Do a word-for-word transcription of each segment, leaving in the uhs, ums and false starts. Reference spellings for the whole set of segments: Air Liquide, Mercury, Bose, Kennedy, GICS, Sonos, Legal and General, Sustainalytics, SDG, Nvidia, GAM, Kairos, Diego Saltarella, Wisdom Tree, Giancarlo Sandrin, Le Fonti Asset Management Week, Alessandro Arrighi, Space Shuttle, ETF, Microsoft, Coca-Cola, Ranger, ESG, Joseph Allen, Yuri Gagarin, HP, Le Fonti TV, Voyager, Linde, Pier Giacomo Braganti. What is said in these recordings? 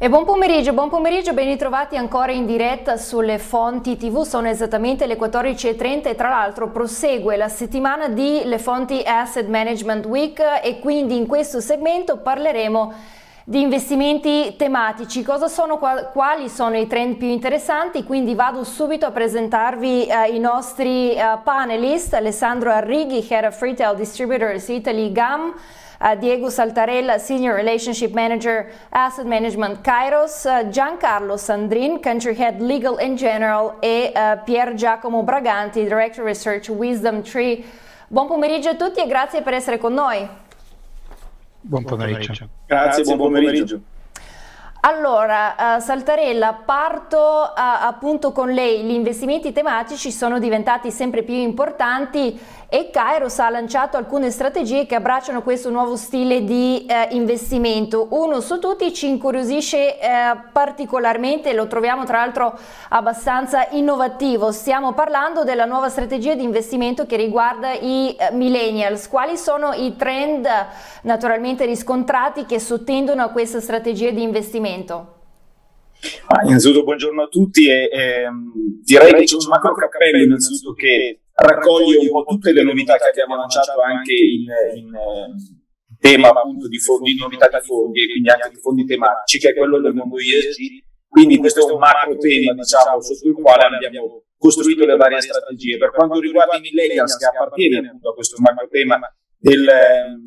E buon pomeriggio, buon pomeriggio, ben ritrovati ancora in diretta sulle Fonti tivù, sono esattamente le quattordici e trenta e tra l'altro prosegue la settimana di Le Fonti Asset Management Week e quindi in questo segmento parleremo di investimenti tematici. Cosa sono, quali sono i trend più interessanti? Quindi vado subito a presentarvi eh, i nostri eh, panelist, Alessandro Arrighi, Head of Retail Distributors Italy G A M, Uh, Diego Saltarella, Senior Relationship Manager, Asset Management Kairos, uh, Giancarlo Sandrin, Country Head Legal and General e uh, Pier Giacomo Braganti, Director Research Wisdom Tree. Buon pomeriggio a tutti e grazie per essere con noi. Buon pomeriggio. Grazie, grazie buon pomeriggio. Buon pomeriggio. Allora, uh, Saltarella, parto uh, appunto con lei. Gli investimenti tematici sono diventati sempre più importanti e Kairos ha lanciato alcune strategie che abbracciano questo nuovo stile di uh, investimento. Uno su tutti ci incuriosisce uh, particolarmente, lo troviamo tra l'altro abbastanza innovativo. Stiamo parlando della nuova strategia di investimento che riguarda i uh, millennials. Quali sono i trend uh, naturalmente riscontrati che sottendono a questa strategia di investimento? Ah, innanzitutto buongiorno a tutti e, e direi che c'è un macro cappello innanzitutto che raccoglie un po' tutte le novità che abbiamo lanciato anche in, in tema appunto di, fondi, di novità di fondi e quindi anche di fondi tematici, che è quello del mondo E S G, quindi questo è un macro tema diciamo sotto il quale abbiamo costruito le varie strategie. Per quanto riguarda i millennials che appartiene appunto a questo macro tema Del, eh,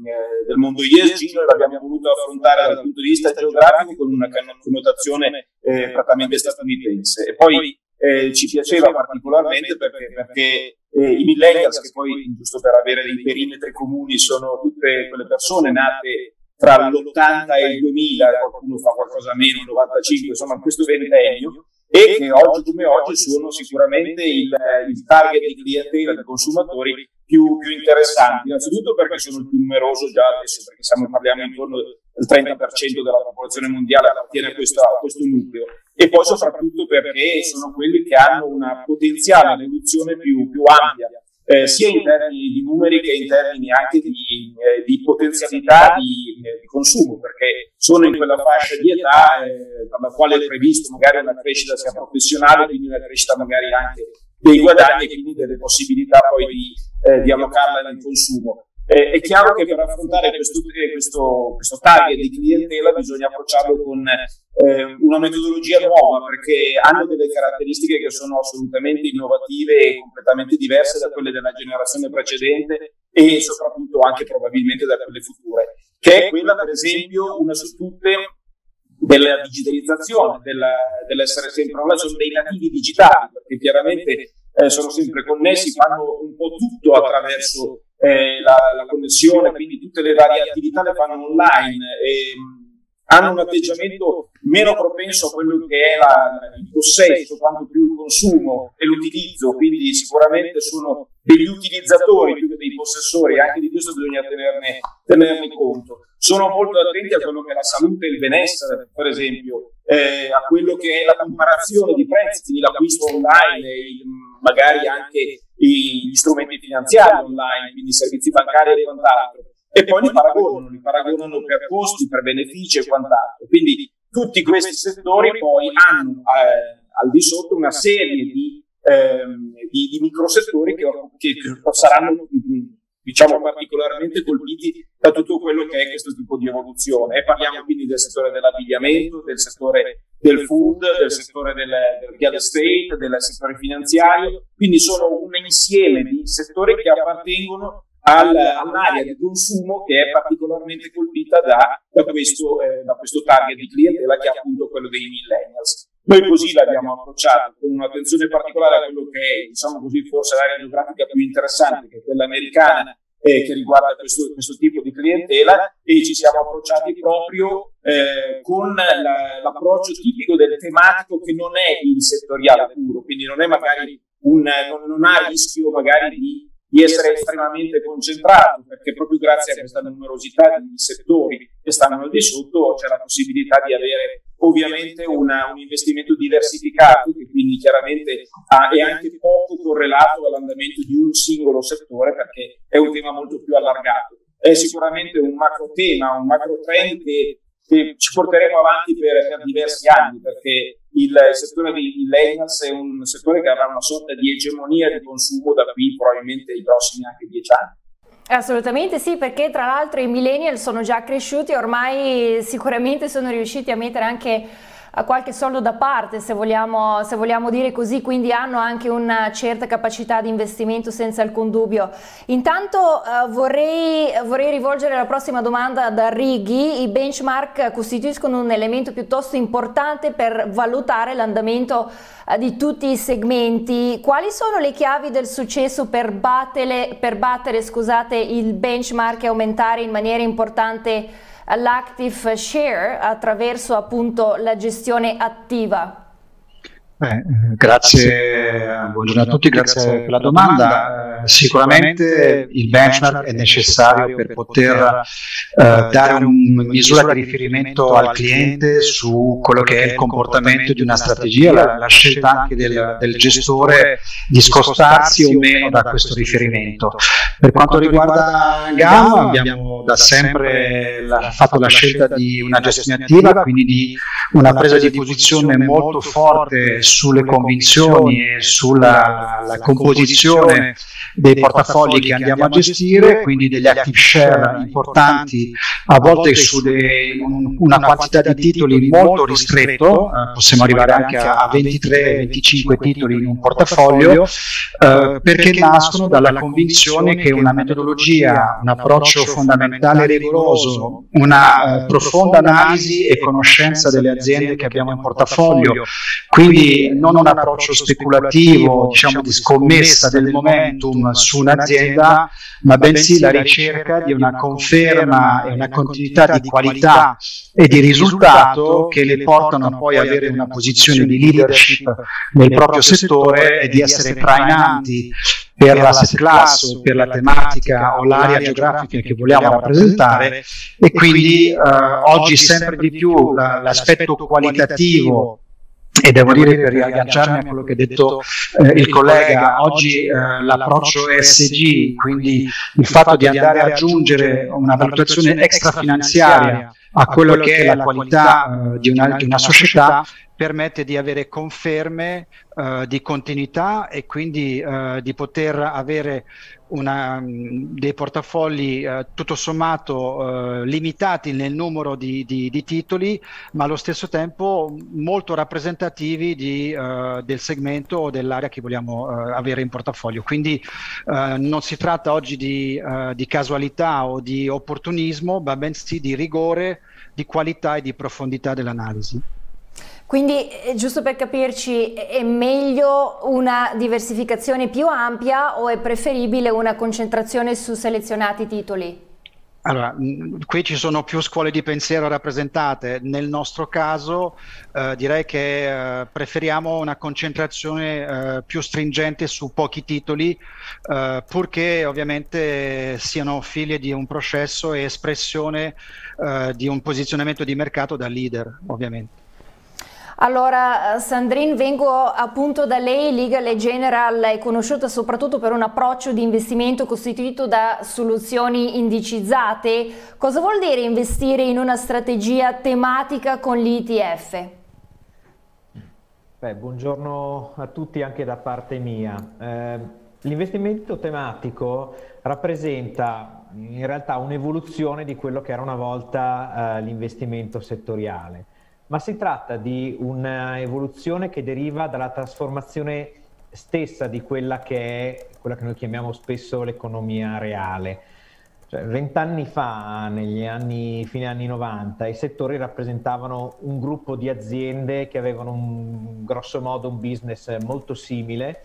del mondo E S G, noi l'abbiamo voluto affrontare dal punto di vista geografico con una connotazione eh, prettamente statunitense e poi eh, ci piaceva particolarmente perché, perché eh, i millennials, che poi giusto per avere dei perimetri comuni, sono tutte quelle persone nate tra l'ottanta e il duemila, qualcuno fa qualcosa meno, il novantacinque, insomma questo ventennio, e che oggi come oggi sono sicuramente il, il target di clientela dei consumatori più, più interessanti, innanzitutto perché sono il più numeroso già adesso, perché siamo, parliamo intorno al trenta per cento della popolazione mondiale appartiene a, questa, a questo nucleo, e poi soprattutto perché sono quelli che hanno una potenziale evoluzione più, più ampia, eh, sia in termini di numeri che in termini anche di, eh, di potenzialità di, eh, di consumo, perché sono in quella fascia di età eh, per la quale è previsto magari una crescita sia professionale, quindi una crescita magari anche dei guadagni e quindi delle possibilità poi di, eh, di allocarla nel consumo. Eh, è chiaro che per affrontare questo, questo, questo target di clientela bisogna approcciarlo con eh, una metodologia nuova, perché hanno delle caratteristiche che sono assolutamente innovative e completamente diverse da quelle della generazione precedente e soprattutto anche probabilmente da quelle future, che è quella per esempio, una su tutte, della digitalizzazione, dell'essere dell sempre online, sono dei nativi digitali, perché chiaramente eh, sono sempre connessi, fanno un po' tutto attraverso eh, la, la connessione, quindi tutte le varie attività le fanno online, e hanno un atteggiamento meno propenso a quello che è la, il possesso, quanto più il consumo e l'utilizzo, quindi sicuramente sono degli utilizzatori più che dei possessori, anche di questo bisogna tenerne, tenerne conto. Sono molto attenti a quello che è la salute e il benessere, per esempio, eh, a quello che è la comparazione di prezzi, quindi l'acquisto online, e il, magari anche gli strumenti finanziari online, quindi servizi bancari e quant'altro. E poi li paragonano, li paragonano per costi, per benefici e quant'altro. Quindi tutti questi settori poi hanno eh, al di sotto una serie di, eh, di, di microsettori che, che, che saranno diciamo particolarmente colpiti da tutto quello che è questo tipo di evoluzione, e parliamo quindi del settore dell'abbigliamento, del settore del food, del settore del, del real estate, del settore finanziario, quindi sono un insieme di settori che appartengono al, all'area di consumo che è particolarmente colpita da, da, questo, eh, da questo target di clientela che è appunto quello dei millennials. Noi così l'abbiamo approcciato, con un'attenzione particolare a quello che è, diciamo così, forse l'area geografica più interessante, che è quella americana, eh, che riguarda questo, questo tipo di clientela, e ci siamo approcciati proprio eh, con l'approccio tipico del tematico, che non è il settoriale puro, quindi non è magari un, non, non ha rischio magari di, di essere estremamente concentrato, perché proprio grazie a questa numerosità di settori che stanno al di sotto c'è la possibilità di avere ovviamente una, un investimento diversificato, che quindi chiaramente ha, è anche poco correlato all'andamento di un singolo settore, perché è un tema molto più allargato. È sicuramente un macro tema, un macro trend che che ci porteremo avanti per, per diversi anni, perché il settore dei millennials è un settore che avrà una sorta di egemonia di consumo da qui probabilmente i prossimi anche dieci anni. Assolutamente sì, perché tra l'altro i millennial sono già cresciuti, ormai sicuramente sono riusciti a mettere anche qualche soldo da parte, se vogliamo, se vogliamo dire così, quindi hanno anche una certa capacità di investimento senza alcun dubbio. Intanto eh, vorrei, vorrei rivolgere la prossima domanda ad Arrighi. I benchmark costituiscono un elemento piuttosto importante per valutare l'andamento eh, di tutti i segmenti. Quali sono le chiavi del successo per battere, per battere scusate, il benchmark e aumentare in maniera importante l'active share attraverso appunto la gestione attiva? Beh, grazie, buongiorno a tutti, grazie per la domanda. Sicuramente il benchmark è necessario per poter eh, dare una misura di riferimento al cliente su quello che è il comportamento di una strategia, la, la scelta anche del, del gestore di scostarsi o meno da questo riferimento. Per quanto riguarda G A M, abbiamo da sempre la, fatto la scelta di una gestione attiva, quindi di una presa di posizione molto forte sulle convinzioni e sulla la composizione dei portafogli che andiamo a gestire, quindi degli active share importanti, a volte su de, una quantità di titoli molto ristretto, eh, possiamo arrivare anche a ventitré venticinque titoli in un portafoglio, eh, perché nascono dalla convinzione che una metodologia, un approccio fondamentale e rigoroso, una eh, profonda analisi e conoscenza delle aziende che abbiamo in portafoglio, quindi non un approccio speculativo, diciamo di scommessa del momentum su un'azienda, ma bensì la ricerca di una conferma e una continuità di qualità e di risultato che le portano poi ad avere una posizione di leadership nel proprio settore e di essere trainanti per l'asset class o per la tematica o l'area geografica che vogliamo rappresentare, e quindi eh, oggi sempre di più l'aspetto qualitativo, e devo dire, per riagganciarmi a quello che ha detto eh, il collega, oggi eh, l'approccio E S G, quindi il fatto di andare ad aggiungere una valutazione extrafinanziaria a quello che è la qualità eh, di, una, di una società, permette di avere conferme uh, di continuità e quindi uh, di poter avere una, um, dei portafogli uh, tutto sommato uh, limitati nel numero di, di, di titoli, ma allo stesso tempo molto rappresentativi di, uh, del segmento o dell'area che vogliamo uh, avere in portafoglio. Quindi uh, non si tratta oggi di, uh, di casualità o di opportunismo, ma bensì di rigore, di qualità e di profondità dell'analisi. Quindi, giusto per capirci, è meglio una diversificazione più ampia o è preferibile una concentrazione su selezionati titoli? Allora, qui ci sono più scuole di pensiero rappresentate. Nel nostro caso eh, direi che eh, preferiamo una concentrazione eh, più stringente su pochi titoli, eh, purché ovviamente siano figlie di un processo e espressione eh, di un posizionamento di mercato da leader, ovviamente. Allora Sandrin, vengo appunto da lei. Legal and General è conosciuta soprattutto per un approccio di investimento costituito da soluzioni indicizzate. Cosa vuol dire investire in una strategia tematica con gli E T F? Beh, buongiorno a tutti anche da parte mia. Eh, l'investimento tematico rappresenta in realtà un'evoluzione di quello che era una volta eh, l'investimento settoriale, ma si tratta di un'evoluzione che deriva dalla trasformazione stessa di quella che è quella che noi chiamiamo spesso l'economia reale. Cioè, vent'anni fa, negli anni, fine anni novanta, i settori rappresentavano un gruppo di aziende che avevano un, grosso modo un business molto simile,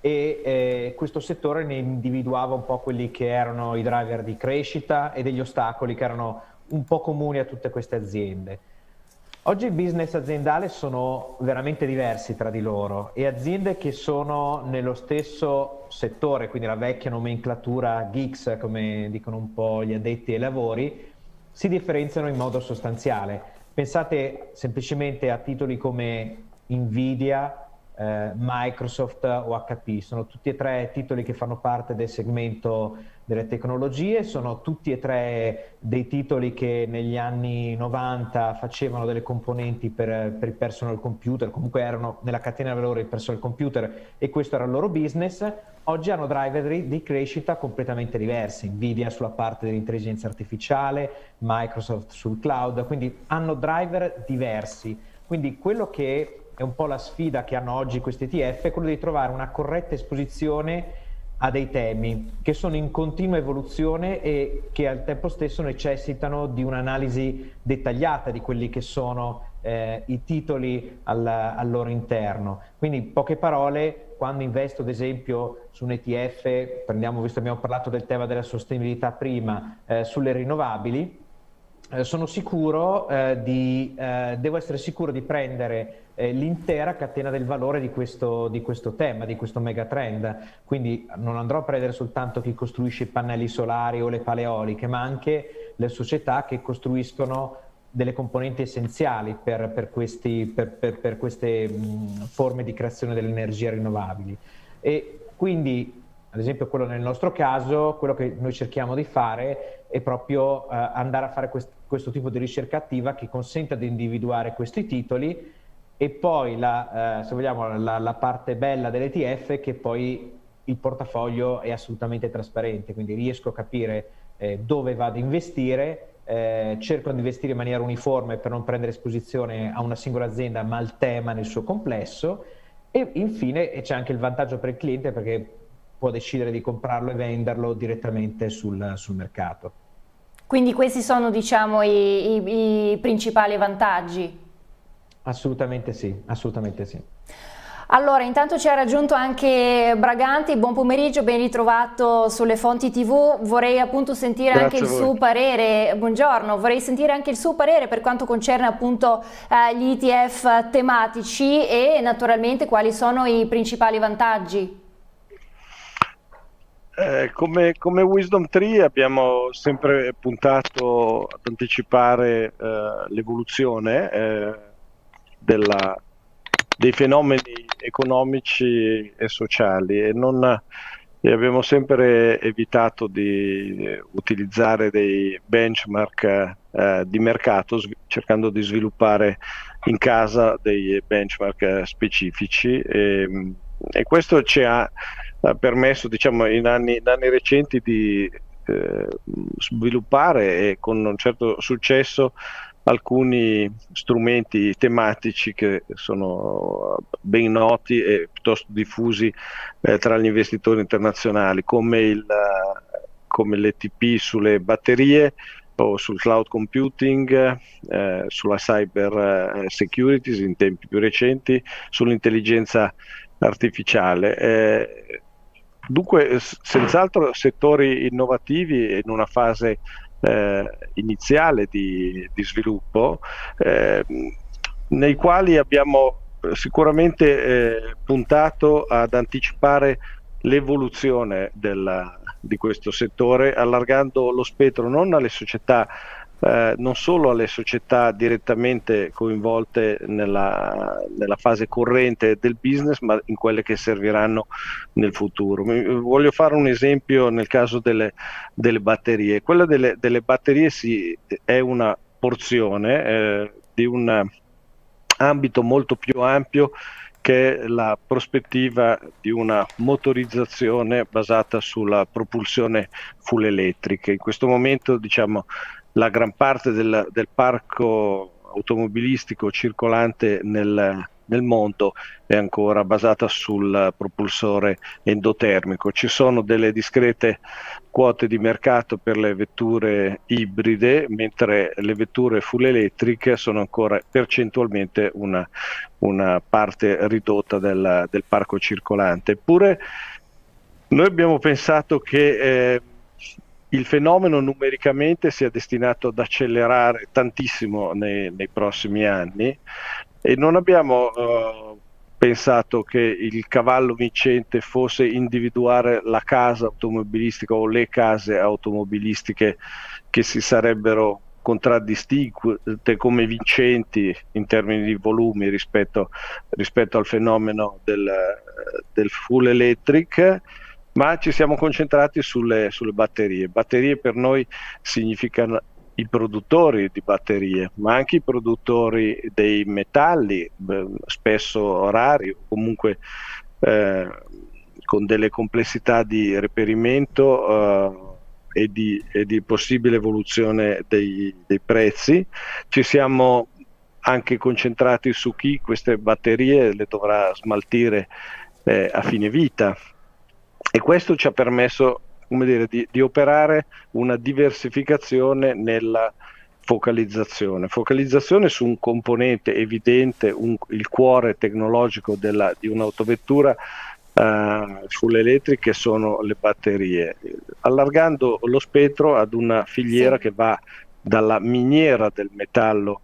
e eh, questo settore ne individuava un po' quelli che erano i driver di crescita e degli ostacoli che erano un po' comuni a tutte queste aziende. Oggi i business aziendali sono veramente diversi tra di loro, e aziende che sono nello stesso settore, quindi la vecchia nomenclatura G I C S, come dicono un po' gli addetti ai lavori, si differenziano in modo sostanziale. Pensate semplicemente a titoli come Nvidia, eh, Microsoft o H P. Sono tutti e tre titoli che fanno parte del segmento delle tecnologie, sono tutti e tre dei titoli che negli anni novanta facevano delle componenti per, per il personal computer, comunque erano nella catena valore il personal computer e questo era il loro business. Oggi hanno driver di crescita completamente diversi, Nvidia sulla parte dell'intelligenza artificiale, Microsoft sul cloud, quindi hanno driver diversi. Quindi quello che è un po' la sfida che hanno oggi questi E T F è quello di trovare una corretta esposizione a dei temi che sono in continua evoluzione e che al tempo stesso necessitano di un'analisi dettagliata di quelli che sono eh, i titoli al, al loro interno. Quindi, in poche parole, quando investo ad esempio su un E T F, prendiamo, visto che abbiamo parlato del tema della sostenibilità prima, eh, sulle rinnovabili, eh, sono sicuro eh, di, eh, devo essere sicuro di prendere l'intera catena del valore di questo, di questo tema, di questo megatrend. Quindi non andrò a prendere soltanto chi costruisce i pannelli solari o le paleoliche, ma anche le società che costruiscono delle componenti essenziali per, per, questi, per, per, per queste mh, forme di creazione delle energie rinnovabili. E quindi, ad esempio, quello nel nostro caso, quello che noi cerchiamo di fare è proprio eh, andare a fare quest, questo tipo di ricerca attiva che consenta di individuare questi titoli. E poi la, eh, se vogliamo, la, la parte bella dell'E T F è che poi il portafoglio è assolutamente trasparente, quindi riesco a capire eh, dove vado a investire, eh, cerco di investire in maniera uniforme per non prendere esposizione a una singola azienda ma al tema nel suo complesso, e infine c'è anche il vantaggio per il cliente perché può decidere di comprarlo e venderlo direttamente sul, sul mercato. Quindi questi sono, diciamo, i, i, i principali vantaggi? Assolutamente sì, assolutamente sì. Allora, intanto ci ha raggiunto anche Braganti, buon pomeriggio, ben ritrovato sulle Fonti T V. Vorrei appunto sentire Grazie anche il suo parere, buongiorno, vorrei sentire anche il suo parere per quanto concerne appunto eh, gli E T F tematici e naturalmente quali sono i principali vantaggi. Eh, come, come Wisdom Tree abbiamo sempre puntato ad anticipare eh, l'evoluzione eh, Della, dei fenomeni economici e sociali e, non, e abbiamo sempre evitato di utilizzare dei benchmark eh, di mercato, cercando di sviluppare in casa dei benchmark specifici e, e questo ci ha permesso, diciamo, in anni, in anni recenti di eh, sviluppare e con un certo successo alcuni strumenti tematici che sono ben noti e piuttosto diffusi eh, tra gli investitori internazionali, come il, come l'E T P sulle batterie o sul cloud computing, eh, sulla cyber securities in tempi più recenti, sull'intelligenza artificiale. Eh, dunque senz'altro settori innovativi in una fase Eh, iniziale di, di sviluppo eh, nei quali abbiamo sicuramente eh, puntato ad anticipare l'evoluzione di questo settore, allargando lo spettro non alle società eh, non solo alle società direttamente coinvolte nella, nella fase corrente del business, ma in quelle che serviranno nel futuro. Voglio fare un esempio nel caso delle, delle batterie. Quella delle, delle batterie sì, è una porzione eh, di un ambito molto più ampio che è la prospettiva di una motorizzazione basata sulla propulsione full elettrica. In questo momento, diciamo, la gran parte del, del parco automobilistico circolante nel, nel mondo è ancora basata sul propulsore endotermico. Ci sono delle discrete quote di mercato per le vetture ibride, mentre le vetture full electric sono ancora percentualmente una, una parte ridotta del, del parco circolante. Eppure noi abbiamo pensato che eh, il fenomeno numericamente sia destinato ad accelerare tantissimo nei, nei prossimi anni e non abbiamo uh, pensato che il cavallo vincente fosse individuare la casa automobilistica o le case automobilistiche che si sarebbero contraddistinte come vincenti in termini di volumi rispetto, rispetto al fenomeno del, del full electric, ma ci siamo concentrati sulle, sulle batterie. Batterie per noi significano i produttori di batterie, ma anche i produttori dei metalli, spesso rari, comunque eh, con delle complessità di reperimento eh, e, di, e di possibile evoluzione dei, dei prezzi. Ci siamo anche concentrati su chi queste batterie le dovrà smaltire eh, a fine vita, e questo ci ha permesso, come dire, di, di operare una diversificazione nella focalizzazione, focalizzazione su un componente evidente, un, il cuore tecnologico della, di un'autovettura uh, full electric, che sono le batterie, allargando lo spettro ad una filiera sì. che va dalla miniera del metallo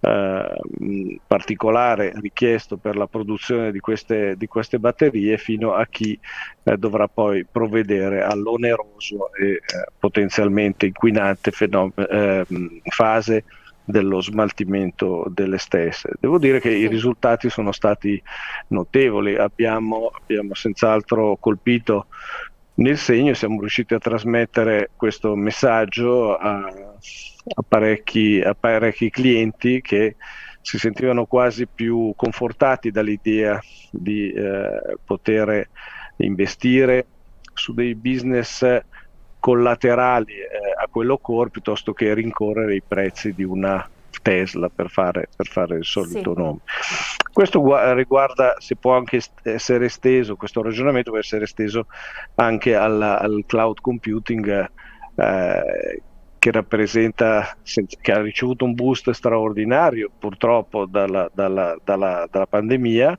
uh, particolare richiesto per la produzione di queste, di queste batterie, fino a chi eh, dovrà poi provvedere all'oneroso e eh, potenzialmente inquinante fenom- eh, fase dello smaltimento delle stesse. Devo dire che i risultati sono stati notevoli, abbiamo, abbiamo senz'altro colpito nel segno, siamo riusciti a trasmettere questo messaggio a, a, parecchi, a parecchi clienti che si sentivano quasi più confortati dall'idea di eh, poter investire su dei business collaterali eh, a quello core, piuttosto che rincorrere i prezzi di una Tesla, per fare, per fare il solito sì. nome. Questo riguarda, se può anche essere esteso, questo ragionamento può essere esteso anche alla, al cloud computing, eh, che rappresenta, che ha ricevuto un boost straordinario purtroppo dalla, dalla, dalla, dalla pandemia,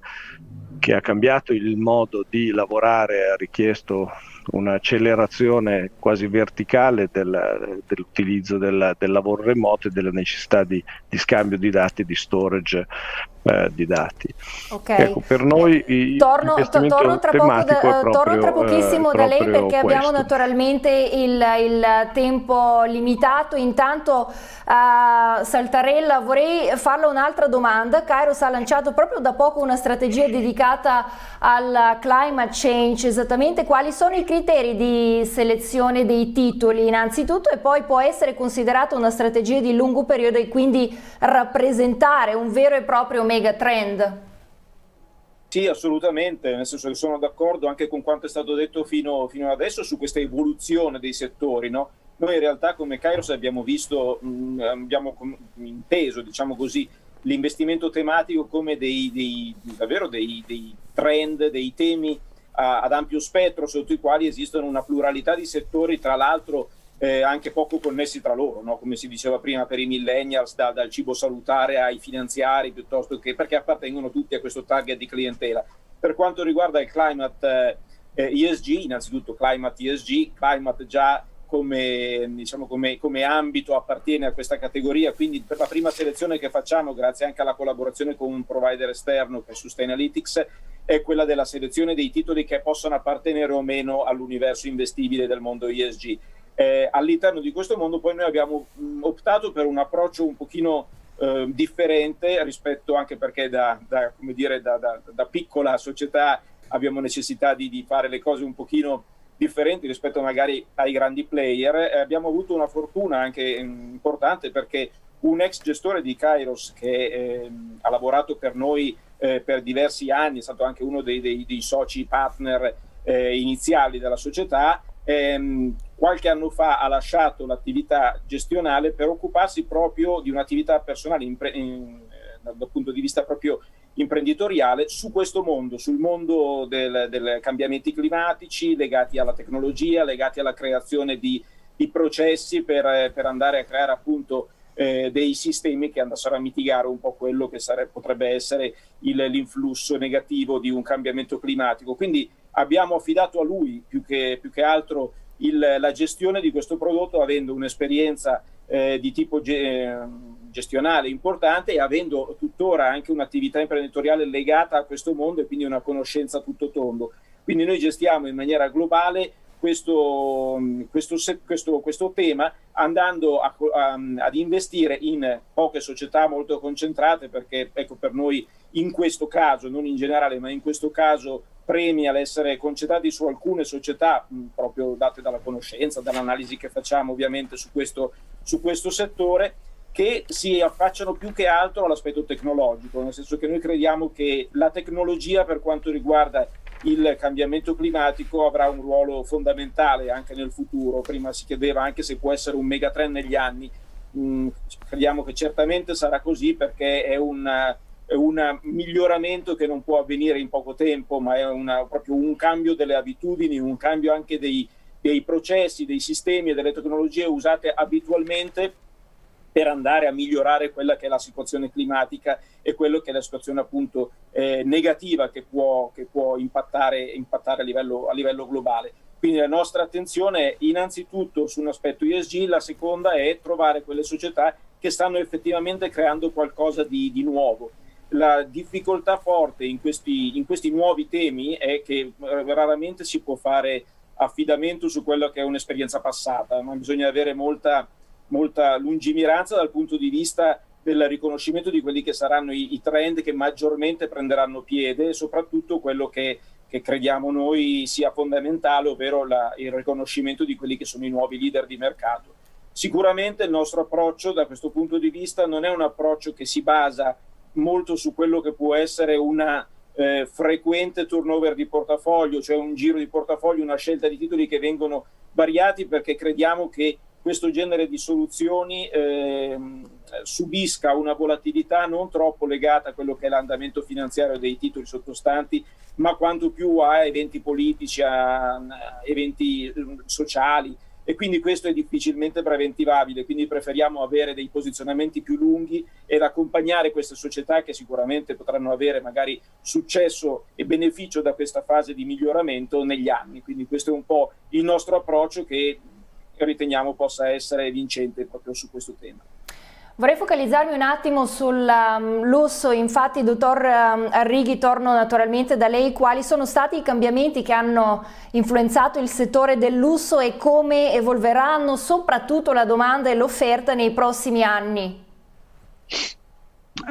che ha cambiato il modo di lavorare, ha richiesto un'accelerazione quasi verticale del, dell'utilizzo del, del lavoro remoto e della necessità di, di scambio di dati, di storage eh, di dati. Okay. Ecco, per noi eh, torno, to- torno, tra poco da, proprio, torno tra pochissimo eh, da lei, perché questo. Abbiamo naturalmente il, il tempo limitato. Intanto uh, Saltarella, vorrei farle un'altra domanda. Kairos ha lanciato proprio da poco una strategia dedicata al climate change. Esattamente quali sono i criteri di selezione dei titoli innanzitutto, e poi può essere considerata una strategia di lungo periodo e quindi rappresentare un vero e proprio mega trend? Sì, assolutamente, nel senso che sono d'accordo anche con quanto è stato detto fino, fino adesso su questa evoluzione dei settori, no? Noi in realtà come Kairos abbiamo visto, mh, abbiamo inteso, diciamo così, l'investimento tematico come dei, dei, davvero dei, dei trend, dei temi ad ampio spettro, sotto i quali esistono una pluralità di settori, tra l'altro eh, anche poco connessi tra loro, no? Come si diceva prima, per i millennials da, dal cibo salutare ai finanziari, piuttosto che, perché appartengono tutti a questo target di clientela. Per quanto riguarda il climate eh, E S G, innanzitutto climate E S G, climate già come, diciamo, come, come ambito appartiene a questa categoria, quindi per la prima selezione che facciamo, grazie anche alla collaborazione con un provider esterno che è Sustainalytics, è quella della selezione dei titoli che possano appartenere o meno all'universo investibile del mondo E S G. Eh, all'interno di questo mondo poi noi abbiamo optato per un approccio un pochino eh, differente, rispetto, anche perché da, da, come dire, da, da, da piccola società abbiamo necessità di, di fare le cose un pochino differenti rispetto magari ai grandi player. Eh, abbiamo avuto una fortuna anche mh, importante, perché un ex gestore di Kairos che eh, ha lavorato per noi Eh, per diversi anni, è stato anche uno dei, dei, dei soci partner eh, iniziali della società, ehm, qualche anno fa ha lasciato l'attività gestionale per occuparsi proprio di un'attività personale impre- in, eh, dal punto di vista proprio imprenditoriale su questo mondo, sul mondo del, del cambiamenti climatici, legati alla tecnologia, legati alla creazione di, di processi per, per andare a creare appunto Eh, dei sistemi che andassero a mitigare un po' quello che sare- potrebbe essere il, l'influsso negativo di un cambiamento climatico. Quindi abbiamo affidato a lui più che, più che altro il, la gestione di questo prodotto, avendo un'esperienza eh, di tipo ge- gestionale importante, e avendo tuttora anche un'attività imprenditoriale legata a questo mondo, e quindi una conoscenza tutto tondo. Quindi noi gestiamo in maniera globale questo, questo, questo, questo tema andando a, a, ad investire in poche società molto concentrate, perché ecco, per noi in questo caso, non in generale, ma in questo caso premia l'essere concentrati su alcune società, mh, proprio date dalla conoscenza, dall'analisi che facciamo ovviamente su questo, su questo settore, che si affacciano più che altro all'aspetto tecnologico, nel senso che noi crediamo che la tecnologia, per quanto riguarda il cambiamento climatico, avrà un ruolo fondamentale anche nel futuro. Prima si chiedeva anche se può essere un megatrend negli anni. Mm, crediamo che certamente sarà così, perché è una è un miglioramento che non può avvenire in poco tempo, ma è una, proprio un cambio delle abitudini, un cambio anche dei, dei processi, dei sistemi e delle tecnologie usate abitualmente per andare a migliorare quella che è la situazione climatica e quello che è la situazione appunto eh, negativa che può, che può impattare, impattare a livello, a livello globale. Quindi la nostra attenzione è innanzitutto su un aspetto E S G, la seconda è trovare quelle società che stanno effettivamente creando qualcosa di, di nuovo. La difficoltà forte in questi, in questi nuovi temi è che raramente si può fare affidamento su quello che è un'esperienza passata, ma bisogna avere molta, molta lungimiranza dal punto di vista del riconoscimento di quelli che saranno i, i trend che maggiormente prenderanno piede, e soprattutto quello che, che crediamo noi sia fondamentale, ovvero la, il riconoscimento di quelli che sono i nuovi leader di mercato. Sicuramente il nostro approccio da questo punto di vista non è un approccio che si basa molto su quello che può essere una eh, frequente turnover di portafoglio, cioè un giro di portafoglio, una scelta di titoli che vengono variati, perché crediamo che questo genere di soluzioni eh, subisca una volatilità non troppo legata a quello che è l'andamento finanziario dei titoli sottostanti, ma quanto più a eventi politici, a, a eventi sociali, e quindi questo è difficilmente preventivabile, quindi preferiamo avere dei posizionamenti più lunghi ed accompagnare queste società che sicuramente potranno avere magari successo e beneficio da questa fase di miglioramento negli anni. Quindi questo è un po' il nostro approccio, che riteniamo possa essere vincente proprio su questo tema. Vorrei focalizzarmi un attimo sul um, lusso. Infatti, dottor um, Arrighi, torno naturalmente da lei. Quali sono stati i cambiamenti che hanno influenzato il settore del lusso e come evolveranno soprattutto la domanda e l'offerta nei prossimi anni?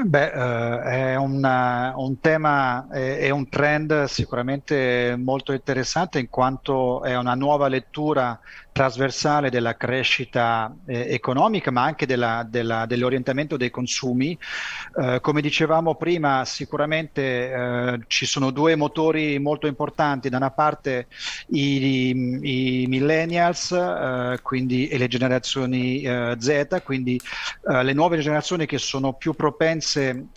Beh, eh, è una, un tema, è, è un trend sicuramente molto interessante, in quanto è una nuova lettura trasversale della crescita eh, economica, ma anche della, della, dell'orientamento dei consumi. Eh, come dicevamo prima, sicuramente eh, ci sono due motori molto importanti: da una parte i, i millennials, eh, quindi, e le generazioni eh, Z, quindi eh, le nuove generazioni che sono più propense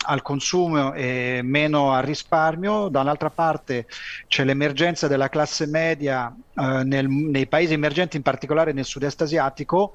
al consumo e meno al risparmio; dall'altra parte c'è l'emergenza della classe media eh, nel, nei paesi emergenti, in particolare nel sud-est asiatico,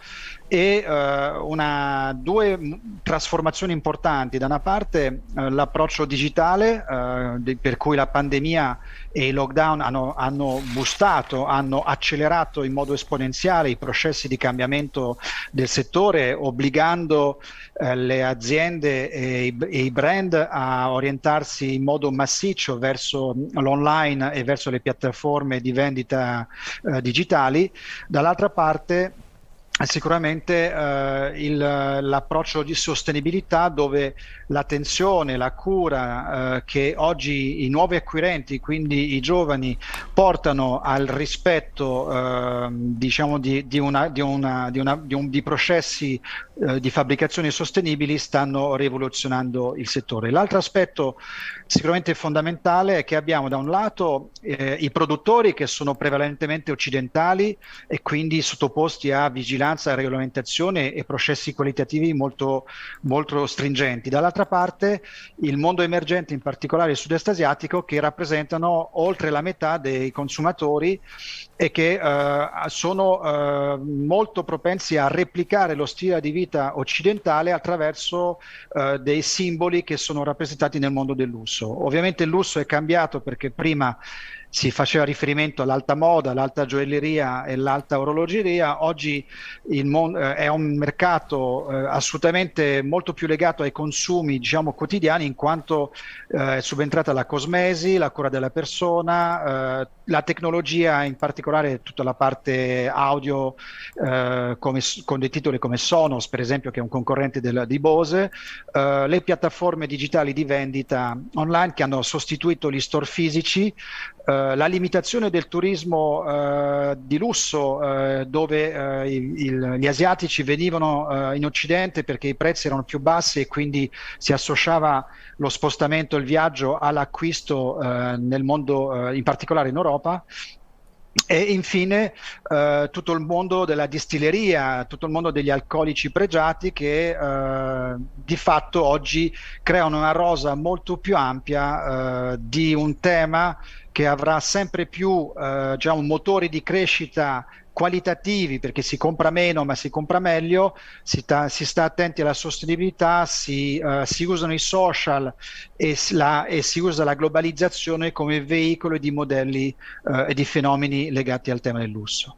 e eh, una, due trasformazioni importanti: da una parte eh, l'approccio digitale, eh, de, per cui la pandemia e i lockdown hanno, hanno boostato, hanno accelerato in modo esponenziale i processi di cambiamento del settore, obbligando eh, le aziende e e i brand a orientarsi in modo massiccio verso l'online e verso le piattaforme di vendita eh, digitali; dall'altra parte sicuramente eh, l'approccio di sostenibilità, dove l'attenzione, la cura eh, che oggi i nuovi acquirenti, quindi i giovani, portano al rispetto eh, diciamo di, di, una, di, una, di, una, di, un, di processi eh, di fabbricazione sostenibili, stanno rivoluzionando il settore. L'altro aspetto sicuramente fondamentale è che abbiamo da un lato eh, i produttori, che sono prevalentemente occidentali e quindi sottoposti a vigilanza, regolamentazione e processi qualitativi molto, molto stringenti; dall'altra parte il mondo emergente, in particolare il sud-est asiatico, che rappresentano oltre la metà dei consumatori e che eh, sono eh, molto propensi a replicare lo stile di vita occidentale attraverso eh, dei simboli che sono rappresentati nel mondo del lusso. Ovviamente il lusso è cambiato, perché prima si faceva riferimento all'alta moda, all'alta gioielleria e all'alta orologeria. Oggi il mon- è un mercato eh, assolutamente molto più legato ai consumi, diciamo, quotidiani, in quanto eh, è subentrata la cosmesi, la cura della persona, eh, la tecnologia, in particolare tutta la parte audio eh, come, con dei titoli come Sonos, per esempio, che è un concorrente del, di Bose, eh, le piattaforme digitali di vendita online che hanno sostituito gli store fisici, Uh, la limitazione del turismo uh, di lusso, uh, dove uh, il, il, gli asiatici venivano uh, in Occidente perché i prezzi erano più bassi e quindi si associava lo spostamento, il viaggio all'acquisto uh, nel mondo, uh, in particolare in Europa. E infine eh, tutto il mondo della distilleria, tutto il mondo degli alcolici pregiati che eh, di fatto oggi creano una rosa molto più ampia eh, di un tema che avrà sempre più eh, già un motore di crescita qualitativi, perché si compra meno ma si compra meglio, si, ta- si sta attenti alla sostenibilità, si, uh, si usano i social e, la, e si usa la globalizzazione come veicolo di modelli uh, e di fenomeni legati al tema del lusso.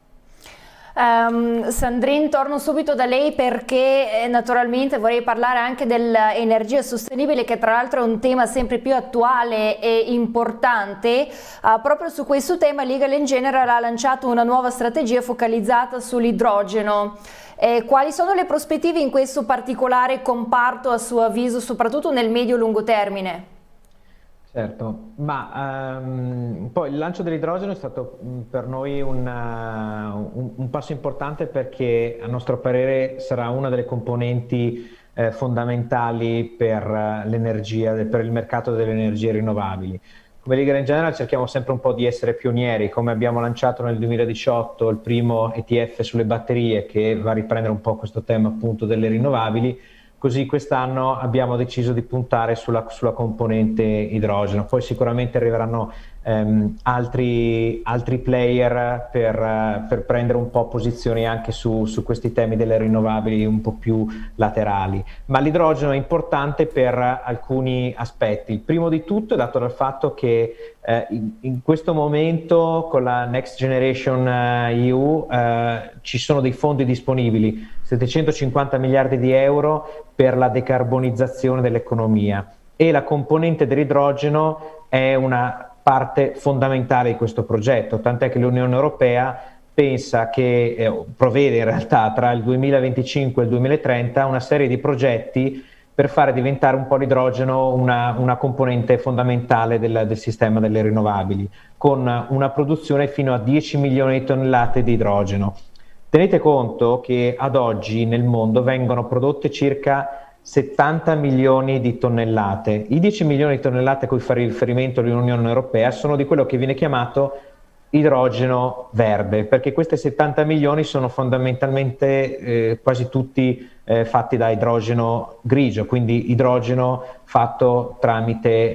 Um, Sandrin, torno subito da lei perché eh, naturalmente vorrei parlare anche dell'energia sostenibile, che tra l'altro è un tema sempre più attuale e importante. Uh, proprio su questo tema Legal and General ha lanciato una nuova strategia focalizzata sull'idrogeno. Eh, quali sono le prospettive in questo particolare comparto, a suo avviso, soprattutto nel medio-lungo termine? Certo, ma um, poi il lancio dell'idrogeno è stato per noi un, uh, un, un passo importante, perché a nostro parere sarà una delle componenti eh, fondamentali per uh, l'energia, per il mercato delle energie rinnovabili. Come Legal and General cerchiamo sempre un po' di essere pionieri, come abbiamo lanciato nel duemiladiciotto il primo E T F sulle batterie, che va a riprendere un po' questo tema appunto delle rinnovabili. Così quest'anno abbiamo deciso di puntare sulla, sulla componente idrogeno. Poi sicuramente arriveranno ehm, altri, altri player per, per prendere un po' posizioni anche su, su questi temi delle rinnovabili un po' più laterali. Ma l'idrogeno è importante per alcuni aspetti. Il primo di tutto è dato dal fatto che eh, in, in questo momento con la Next Generation E U eh, ci sono dei fondi disponibili, settecentocinquanta miliardi di euro per la decarbonizzazione dell'economia, e la componente dell'idrogeno è una parte fondamentale di questo progetto, tant'è che l'Unione Europea pensa che, eh, provvede in realtà tra il duemilaventicinque e il duemilatrenta una serie di progetti per fare diventare un po' l'idrogeno una, una componente fondamentale del, del sistema delle rinnovabili, con una produzione fino a dieci milioni di tonnellate di idrogeno. Tenete conto che ad oggi nel mondo vengono prodotte circa settanta milioni di tonnellate. I dieci milioni di tonnellate a cui fa riferimento l'Unione Europea sono di quello che viene chiamato idrogeno verde, perché queste settanta milioni sono fondamentalmente eh, quasi tutti eh, fatti da idrogeno grigio, quindi idrogeno fatto tramite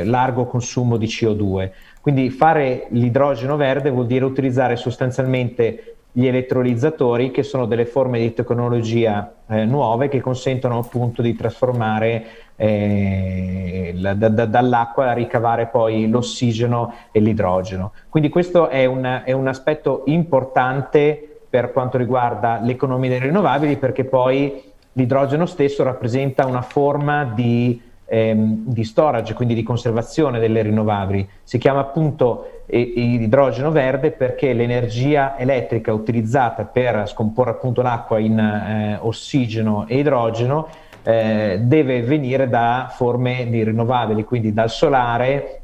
eh, largo consumo di C O due. Quindi fare l'idrogeno verde vuol dire utilizzare sostanzialmente gli elettrolizzatori, che sono delle forme di tecnologia eh, nuove che consentono appunto di trasformare eh, la, da, dall'acqua a ricavare poi l'ossigeno e l'idrogeno. Quindi questo è un, è un aspetto importante per quanto riguarda l'economia delle rinnovabili, perché poi l'idrogeno stesso rappresenta una forma di, ehm, di storage, quindi di conservazione delle rinnovabili. Si chiama appunto E, e idrogeno verde perché l'energia elettrica utilizzata per scomporre appunto l'acqua in eh, ossigeno e idrogeno eh, deve venire da forme di rinnovabili, quindi dal solare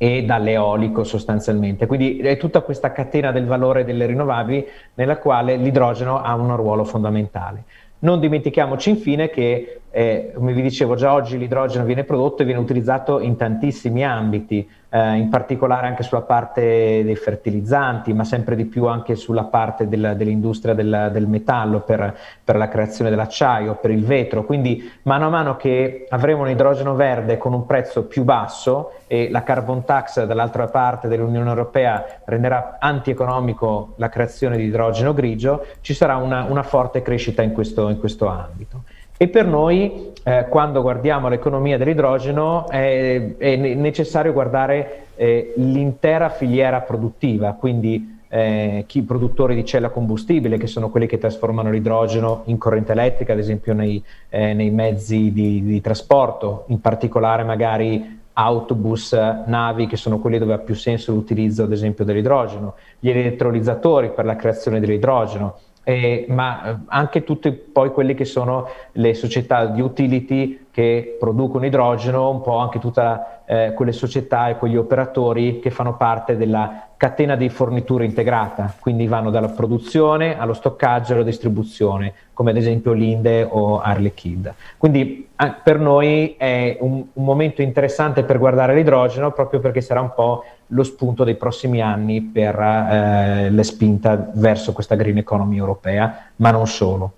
e dall'eolico sostanzialmente. Quindi è tutta questa catena del valore delle rinnovabili nella quale l'idrogeno ha un ruolo fondamentale. Non dimentichiamoci infine che, eh, come vi dicevo, già oggi l'idrogeno viene prodotto e viene utilizzato in tantissimi ambiti, eh, in particolare anche sulla parte dei fertilizzanti, ma sempre di più anche sulla parte del, dell'industria del, del metallo, per, per la creazione dell'acciaio, per il vetro. Quindi mano a mano che avremo un idrogeno verde con un prezzo più basso e la carbon tax dall'altra parte dell'Unione Europea renderà antieconomico la creazione di idrogeno grigio, ci sarà una, una forte crescita in questo, in questo ambito. E per noi, eh, quando guardiamo l'economia dell'idrogeno, è, è necessario guardare eh, l'intera filiera produttiva, quindi eh, chi produttori di cella combustibile, che sono quelli che trasformano l'idrogeno in corrente elettrica, ad esempio nei, eh, nei mezzi di, di trasporto, in particolare magari autobus, navi, che sono quelli dove ha più senso l'utilizzo ad esempio dell'idrogeno, gli elettrolizzatori per la creazione dell'idrogeno, eh, ma anche tutte poi quelle che sono le società di utility che producono idrogeno, un po' anche tutta eh, quelle società e quegli operatori che fanno parte della catena di fornitura integrata, quindi vanno dalla produzione allo stoccaggio e alla distribuzione, come ad esempio Linde o Air Liquide. Quindi eh, per noi è un, un momento interessante per guardare l'idrogeno, proprio perché sarà un po' lo spunto dei prossimi anni per eh, la spinta verso questa green economy europea, ma non solo.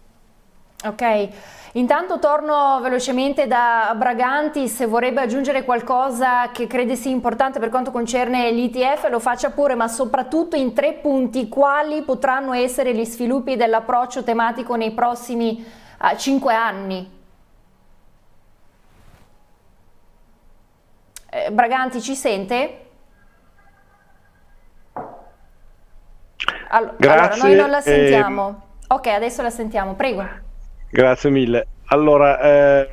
Ok. Intanto torno velocemente da Braganti, se vorrebbe aggiungere qualcosa che crede sia importante per quanto concerne l'E T F lo faccia pure, ma soprattutto in tre punti quali potranno essere gli sviluppi dell'approccio tematico nei prossimi uh, cinque anni. Eh, Braganti ci sente? All- Grazie, allora, noi non la sentiamo. Eh... Ok, adesso la sentiamo, prego. Grazie mille. Allora, eh,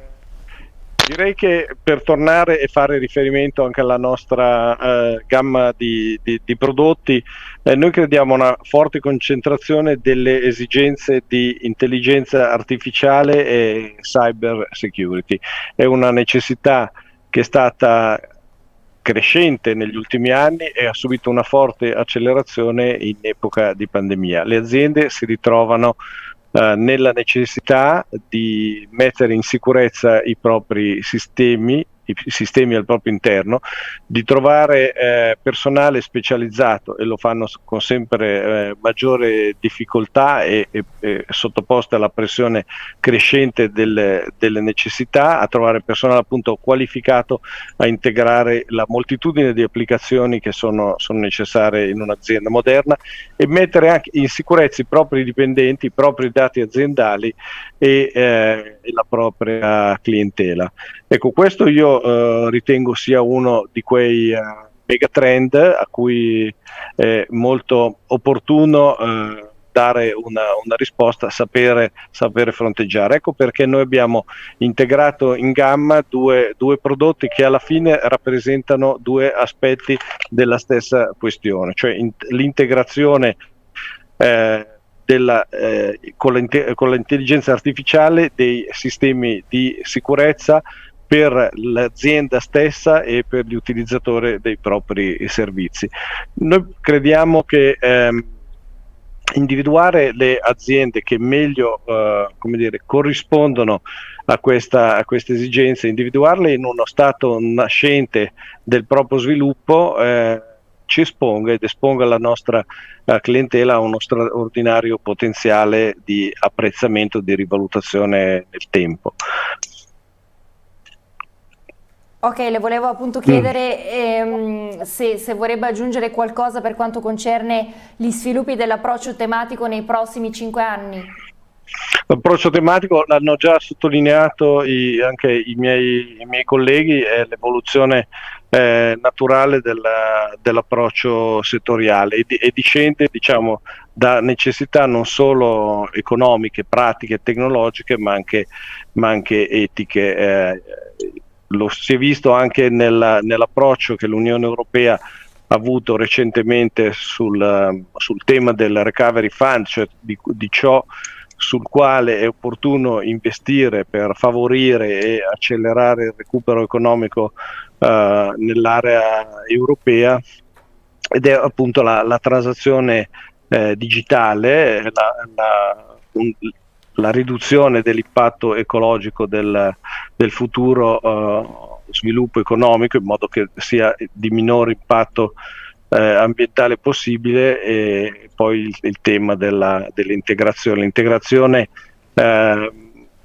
direi che per tornare e fare riferimento anche alla nostra eh, gamma di, di, di prodotti, eh, noi crediamo a una forte concentrazione delle esigenze di intelligenza artificiale e cyber security. È una necessità che è stata crescente negli ultimi anni e ha subito una forte accelerazione in epoca di pandemia. Le aziende si ritrovano nella necessità di mettere in sicurezza i propri sistemi, i sistemi al proprio interno, di trovare eh, personale specializzato, e lo fanno con sempre eh, maggiore difficoltà e, e, e sottoposta alla pressione crescente delle, delle necessità, a trovare personale appunto qualificato a integrare la moltitudine di applicazioni che sono, sono necessarie in un'azienda moderna, e mettere anche in sicurezza i propri dipendenti, i propri dati aziendali e, eh, e la propria clientela. Ecco, questo io Uh, ritengo sia uno di quei uh, megatrend a cui è molto opportuno uh, dare una, una risposta, sapere, sapere fronteggiare. Ecco perché noi abbiamo integrato in gamma due, due prodotti che alla fine rappresentano due aspetti della stessa questione, cioè l'integrazione eh, Della, eh, con l'intelligenza artificiale dei sistemi di sicurezza per l'azienda stessa e per gli utilizzatori dei propri servizi. Noi crediamo che ehm, individuare le aziende che meglio eh, come dire, corrispondono a questa, a questa esigenza, individuarle in uno stato nascente del proprio sviluppo, eh, ci esponga ed esponga la nostra la clientela a uno straordinario potenziale di apprezzamento, di rivalutazione nel tempo. Ok, le volevo appunto chiedere mm. ehm, se, se vorrebbe aggiungere qualcosa per quanto concerne gli sviluppi dell'approccio tematico nei prossimi cinque anni. L'approccio tematico l'hanno già sottolineato i, anche i miei, i miei colleghi, è l'evoluzione eh, naturale della, dell'approccio settoriale e, di, e discende, diciamo, da necessità non solo economiche, pratiche, tecnologiche, ma anche, ma anche etiche. Eh, lo si è visto anche nella, nell'approccio che l'Unione Europea avuto recentemente sul, sul tema del recovery fund, cioè di, di ciò sul quale è opportuno investire per favorire e accelerare il recupero economico eh, nell'area europea, ed è appunto la, la transazione eh, digitale, la, la, un, la riduzione dell'impatto ecologico del, del futuro eh, sviluppo economico, in modo che sia di minore impatto eh, ambientale possibile, e poi il, il tema della, dell'integrazione. L'integrazione eh,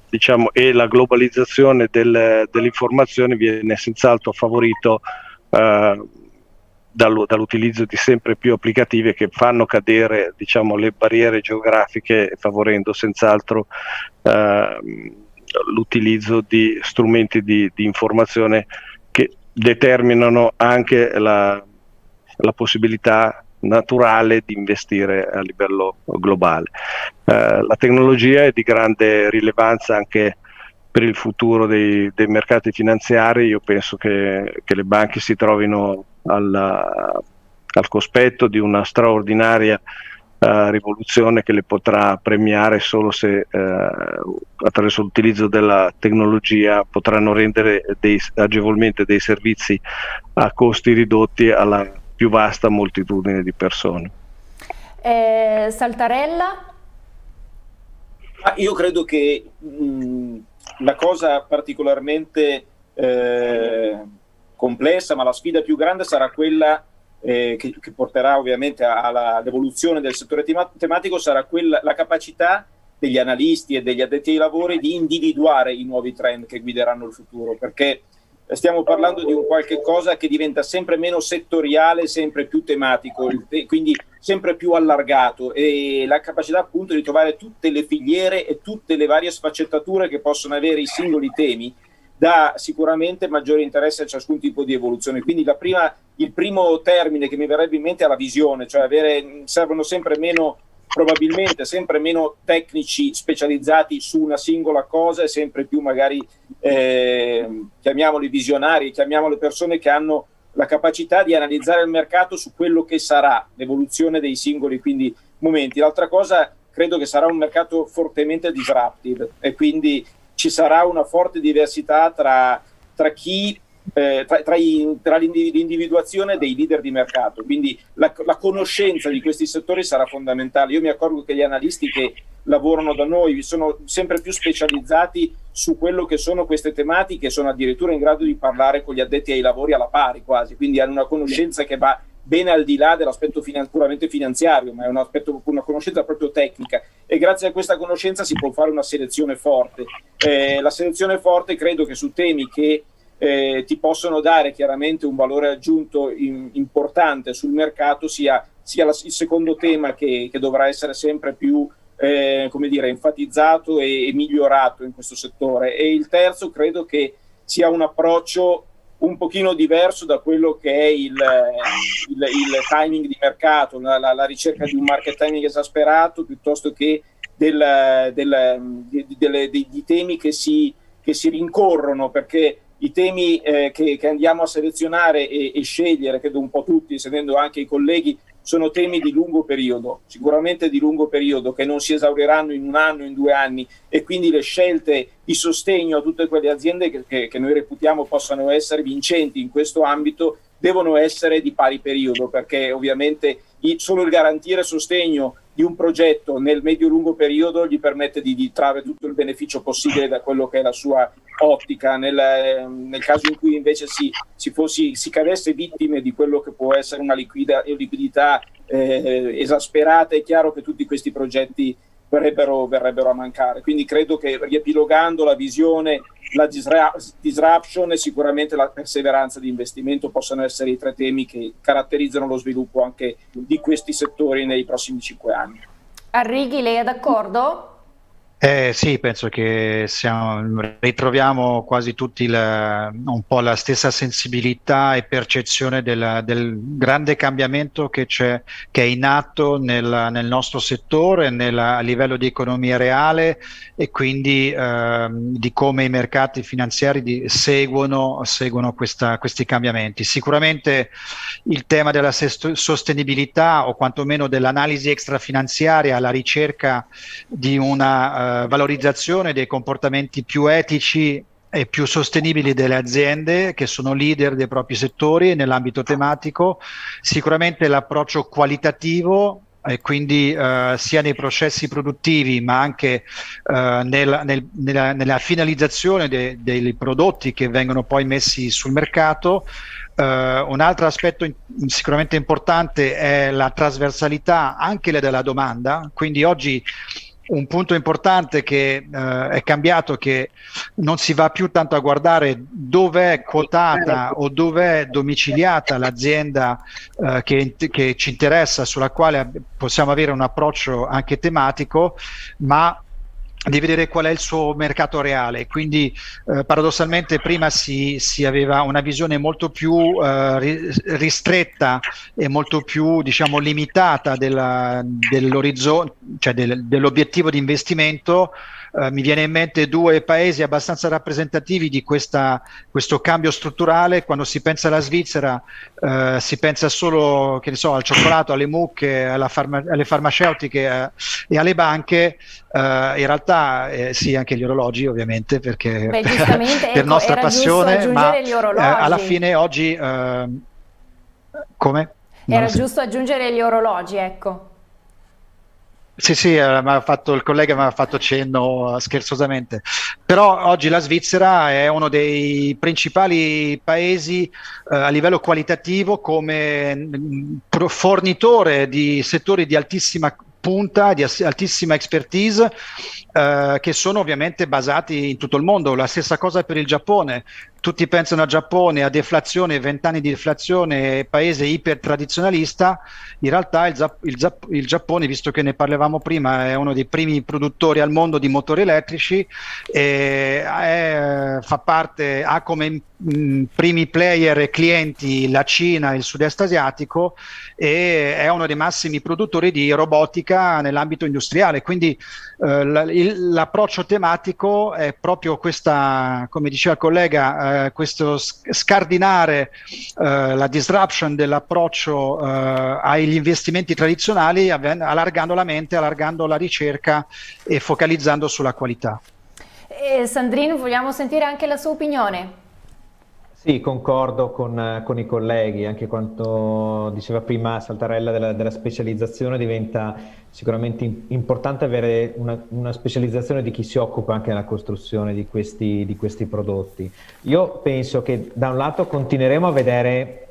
diciamo, e la globalizzazione del, dell'informazione viene senz'altro favorito eh, dall'utilizzo di sempre più applicative che fanno cadere, diciamo, le barriere geografiche, favorendo senz'altro eh, l'utilizzo di strumenti di, di informazione che determinano anche la, la possibilità naturale di investire a livello globale. Eh, la tecnologia è di grande rilevanza anche per il futuro dei, dei mercati finanziari. Io penso che, che le banche si trovino alla, al cospetto di una straordinaria Uh, rivoluzione che le potrà premiare solo se uh, attraverso l'utilizzo della tecnologia potranno rendere dei, agevolmente dei servizi a costi ridotti alla più vasta moltitudine di persone. Eh, Saltarella? Ah, io credo che mh, la cosa particolarmente eh, complessa, ma la sfida più grande sarà quella Eh, che, che porterà ovviamente all'evoluzione del settore tema, tematico, sarà quella, la capacità degli analisti e degli addetti ai lavori di individuare i nuovi trend che guideranno il futuro, perché stiamo parlando di un qualche cosa che diventa sempre meno settoriale, sempre più tematico, quindi sempre più allargato, e la capacità appunto di trovare tutte le filiere e tutte le varie sfaccettature che possono avere i singoli temi dà sicuramente maggiore interesse a ciascun tipo di evoluzione. Quindi la prima, il primo termine che mi verrebbe in mente è la visione, cioè avere, servono sempre meno, probabilmente sempre meno tecnici specializzati su una singola cosa e sempre più magari, eh, chiamiamoli visionari, chiamiamole persone che hanno la capacità di analizzare il mercato su quello che sarà l'evoluzione dei singoli quindi momenti. L'altra cosa, credo che sarà un mercato fortemente disruptive, e quindi ci sarà una forte diversità tra, tra chi eh, tra, tra, i, tra l'individuazione dei leader di mercato, quindi la, la conoscenza di questi settori sarà fondamentale. Io mi accorgo che gli analisti che lavorano da noi sono sempre più specializzati su quello che sono queste tematiche, sono addirittura in grado di parlare con gli addetti ai lavori alla pari quasi, quindi hanno una conoscenza che va ben al di là dell'aspetto finan- puramente finanziario, ma è un aspetto, una conoscenza proprio tecnica, e grazie a questa conoscenza si può fare una selezione forte. Eh, la selezione forte credo che su temi che eh, ti possono dare chiaramente un valore aggiunto in, importante sul mercato sia, sia la, il secondo tema che, che dovrà essere sempre più eh, come dire, enfatizzato e, e migliorato in questo settore, e il terzo credo che sia un approccio un pochino diverso da quello che è il, il, il timing di mercato, la, la ricerca di un market timing esasperato, piuttosto che del, del, di, di, di, di temi che si, che si rincorrono, perché i temi eh, che, che andiamo a selezionare e, e scegliere, credo un po' tutti, sentendo anche i colleghi, sono temi di lungo periodo, sicuramente di lungo periodo, che non si esauriranno in un anno, in due anni, e quindi le scelte di sostegno a tutte quelle aziende che, che, che noi reputiamo possano essere vincenti in questo ambito devono essere di pari periodo, perché ovviamente solo il garantire sostegno di un progetto nel medio-lungo periodo gli permette di, di trarre tutto il beneficio possibile da quello che è la sua ottica. Nel, nel caso in cui invece si, si, fossi, si cadesse vittime di quello che può essere una liquida, liquidità eh, esasperata, è chiaro che tutti questi progetti verrebbero, verrebbero a mancare. Quindi credo che, riepilogando, la visione, la disra- disruption e sicuramente la perseveranza di investimento possano essere i tre temi che caratterizzano lo sviluppo anche di questi settori nei prossimi cinque anni. Arrighi, lei è d'accordo? Eh, sì, penso che siamo, ritroviamo quasi tutti la, un po' la stessa sensibilità e percezione della, del grande cambiamento che c'è, che è in atto nel, nel nostro settore, nella, a livello di economia reale, e quindi eh, di come i mercati finanziari di, seguono, seguono questa, questi cambiamenti. Sicuramente il tema della sostenibilità, o quantomeno dell'analisi extrafinanziaria alla ricerca di una valorizzazione dei comportamenti più etici e più sostenibili delle aziende che sono leader dei propri settori nell'ambito tematico, sicuramente l'approccio qualitativo, e quindi eh, sia nei processi produttivi ma anche eh, nel, nel, nella, nella finalizzazione de, dei prodotti che vengono poi messi sul mercato. Uh, un altro aspetto in, sicuramente importante è la trasversalità anche della domanda, quindi oggi un punto importante che eh, è cambiato, che non si va più tanto a guardare dov'è quotata o dov'è domiciliata l'azienda eh, che, che ci interessa, sulla quale possiamo avere un approccio anche tematico, ma di vedere qual è il suo mercato reale, quindi eh, paradossalmente prima si, si aveva una visione molto più eh, ri, ristretta e molto più, diciamo, limitata dell'orizzonte, cioè del, dell'obiettivo di investimento. Eh, mi viene in mente due paesi abbastanza rappresentativi di questa, questo cambio strutturale. Quando si pensa alla Svizzera eh, si pensa solo, che ne so, al cioccolato, alle mucche, alla farma, alle farmaceutiche eh, e alle banche. Eh, in realtà Eh, sì, anche gli orologi, ovviamente, perché Beh, per, per nostra passione, ma eh, alla fine oggi eh, come? Non era giusto aggiungere gli orologi, ecco. Sì, sì, eh, m'ha fatto, il collega mi ha fatto cenno eh, scherzosamente, però oggi la Svizzera è uno dei principali paesi eh, a livello qualitativo come mh, fornitore di settori di altissima punta, di altissima expertise, eh, che sono ovviamente basati in tutto il mondo. La stessa cosa per il Giappone. Tutti pensano a Giappone, a deflazione, vent'anni di deflazione, paese ipertradizionalista. In realtà il, il, il Giappone, visto che ne parlavamo prima, è uno dei primi produttori al mondo di motori elettrici e è, fa parte, ha come mh, primi player e clienti la Cina, il sud-est asiatico, e è uno dei massimi produttori di robotica nell'ambito industriale. Quindi eh, l'approccio tematico è proprio questa, come diceva il collega, Uh, questo scardinare uh, la disruption dell'approccio uh, agli investimenti tradizionali, allargando la mente, allargando la ricerca e focalizzando sulla qualità. Eh, Sandrin, vogliamo sentire anche la sua opinione? Sì, concordo con, con i colleghi. Anche quanto diceva prima Saltarella della, della specializzazione, diventa sicuramente importante avere una, una specializzazione di chi si occupa anche della costruzione di questi, di questi prodotti. Io penso che da un lato continueremo a vedere eh,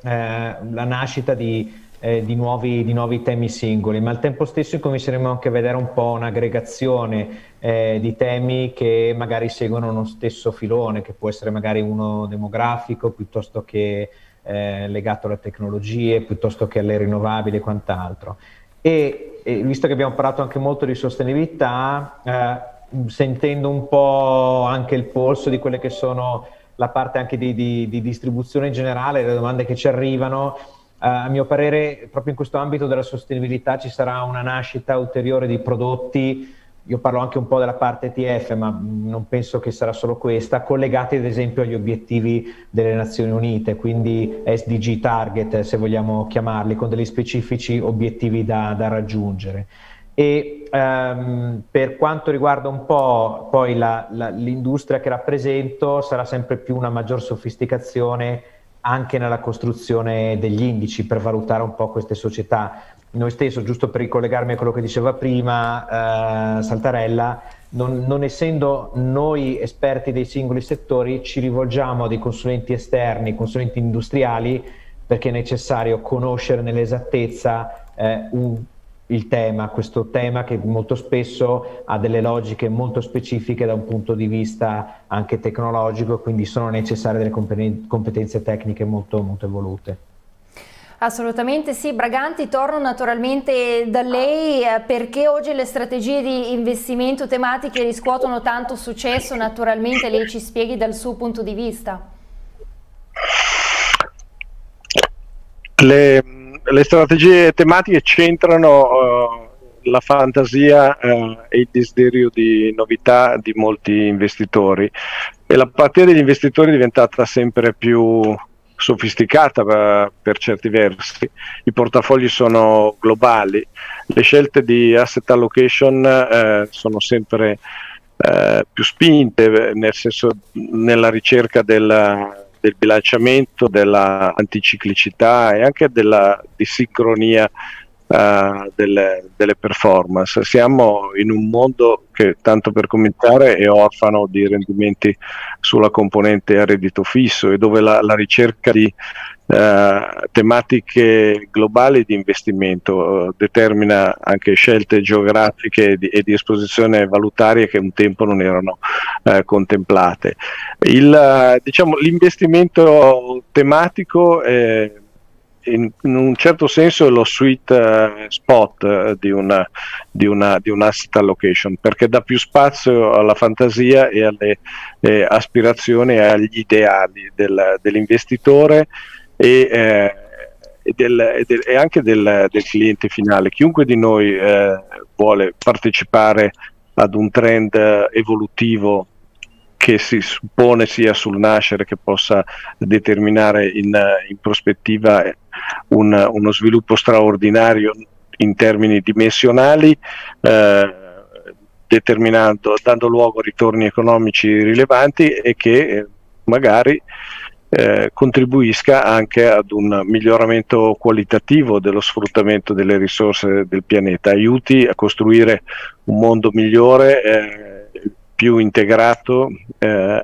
la nascita di, eh, di, nuovi, di nuovi temi singoli, ma al tempo stesso cominceremo anche a vedere un po' un'aggregazione Eh, di temi che magari seguono uno stesso filone, che può essere magari uno demografico piuttosto che eh, legato alle tecnologie, piuttosto che alle rinnovabili e quant'altro. E, e visto che abbiamo parlato anche molto di sostenibilità, eh, sentendo un po' anche il polso di quelle che sono la parte anche di, di, di distribuzione in generale, le domande che ci arrivano, Uh, a mio parere proprio in questo ambito della sostenibilità ci sarà una nascita ulteriore di prodotti. Io parlo anche un po' della parte E T F, ma non penso che sarà solo questa, collegati ad esempio agli obiettivi delle Nazioni Unite, quindi S D G target, se vogliamo chiamarli, con degli specifici obiettivi da, da raggiungere. E um, per quanto riguarda un po' poi l'industria che rappresento, sarà sempre più una maggior sofisticazione anche nella costruzione degli indici per valutare un po' queste società. Noi stesso, giusto per ricollegarmi a quello che diceva prima eh, Saltarella, non, non essendo noi esperti dei singoli settori, ci rivolgiamo a dei consulenti esterni, consulenti industriali, perché è necessario conoscere nell'esattezza eh, un, il tema, questo tema che molto spesso ha delle logiche molto specifiche da un punto di vista anche tecnologico, quindi sono necessarie delle competenze tecniche molto, molto evolute. Assolutamente sì. Braganti, torno naturalmente da lei, perché oggi le strategie di investimento tematiche riscuotono tanto successo. Naturalmente lei ci spieghi dal suo punto di vista. Le, le strategie tematiche centrano uh, la fantasia uh, e il desiderio di novità di molti investitori, e la partita degli investitori è diventata sempre più sofisticata per, per certi versi. I portafogli sono globali, le scelte di asset allocation eh, sono sempre eh, più spinte, nel senso, nella ricerca del, del bilanciamento, dell'anticiclicità e anche della di sincronia eh, delle, delle performance. Siamo in un mondo che, tanto per cominciare, è orfano di rendimenti sulla componente a reddito fisso, e dove la, la ricerca di eh, tematiche globali di investimento eh, determina anche scelte geografiche di, e di esposizione valutarie che un tempo non erano eh, contemplate. Il, diciamo, l'investimento tematico è, in un certo senso è lo sweet uh, spot uh, di, una, di, una, di un asset allocation, perché dà più spazio alla fantasia e alle eh, aspirazioni e agli ideali del, dell'investitore e, eh, e, del, e anche del, del cliente finale. Chiunque di noi eh, vuole partecipare ad un trend eh, evolutivo che si suppone sia sul nascere, che possa determinare in, in prospettiva un, uno sviluppo straordinario in termini dimensionali, eh, determinando, dando luogo a ritorni economici rilevanti e che eh, magari eh, contribuisca anche ad un miglioramento qualitativo dello sfruttamento delle risorse del pianeta, aiuti a costruire un mondo migliore, eh, più integrato eh,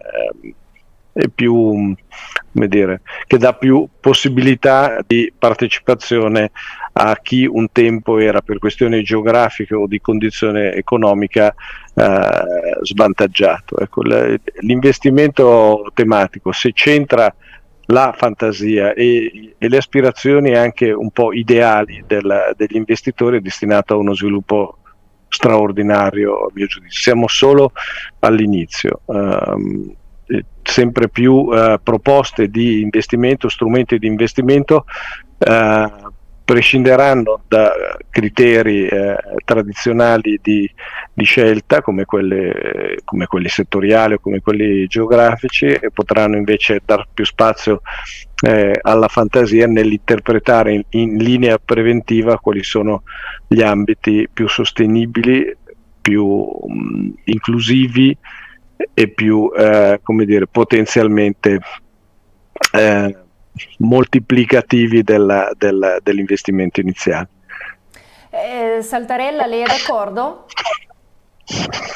e più, come dire, che dà più possibilità di partecipazione a chi un tempo era per questioni geografiche o di condizione economica eh, svantaggiato. Ecco, l'investimento tematico, se c'entra la fantasia e, e le aspirazioni anche un po' ideali del, degli investitori, è destinato a uno sviluppo straordinario, a mio giudizio. Siamo solo all'inizio, eh, sempre più eh, proposte di investimento, strumenti di investimento eh, prescinderanno da criteri eh, tradizionali di, di scelta come, quelle, come quelli settoriali o come quelli geografici, e potranno invece dar più spazio eh, alla fantasia nell'interpretare in, in linea preventiva quali sono gli ambiti più sostenibili, più mh, inclusivi e più eh, come dire, potenzialmente eh, moltiplicativi della, della, dell'investimento iniziale. Eh, Saltarella, lei è d'accordo?